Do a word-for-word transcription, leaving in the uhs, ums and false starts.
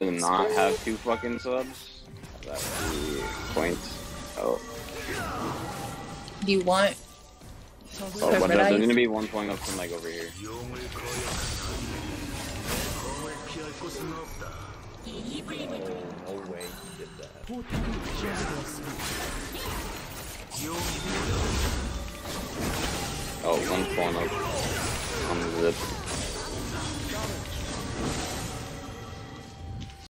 to not have two fucking subs. That would be quaint. Oh. Do you want? Oh, but there's going to be one point up from like over here. Oh, no way he did that. Oh, one point up. I'm zipped.